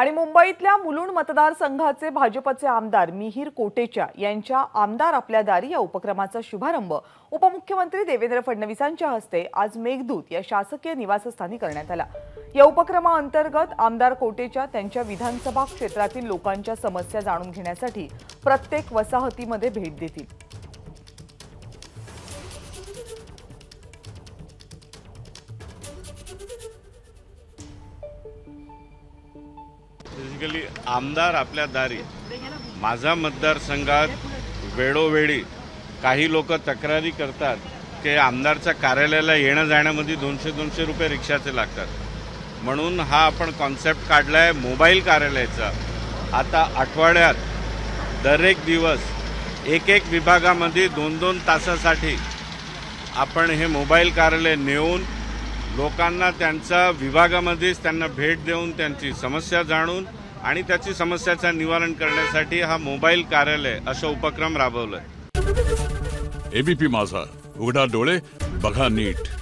आणि मुंबईतल्या मुलुंड मतदारसंघाचे भाजपचे आमदार मिहीर कोटेचा यांच्या आमदार आपल्या दारी या उपक्रमाचा शुभारंभ उपमुख्यमंत्री देवेंद्र फडणवीसांच्या हस्ते आज मेघदूत या शासकीय निवासस्थानी करण्यात आला। या उपक्रमाअंतर्गत आमदार कोटेचा त्यांच्या विधानसभा क्षेत्रातील लोकांच्या समस्या जाणून घेण्यासाठी प्रत्येक वसाहतीमध्ये भेट देतील। बेसिकली आमदार आपल्या दारी माझा मतदारसंघात वेळोवेळी काही लोक तक्रारी करतात की आमदारच्या कार्यालयाला येणं जाण्यामध्ये 200-200 रुपये रिक्षाचे लागतात, म्हणून हा आपण कॉन्सेप्ट काढला आहे मोबाईल कार्यालयाचा। आता आठवड्यात दरेक दिवस एक विभागामध्ये 2-2 तासासाठी आपण हे मोबाईल कार्यालय नेऊन लोकांना त्यांच्या विभागामध्येच त्यांना भेट देऊन त्यांची समस्या जाणून आणि त्याची समस्याचं निवारण करण्यासाठी हा मोबाईल कार्यालय असा उपक्रम राबवलाय। एबीपी माझा, उघडा डोळे बघा नीट।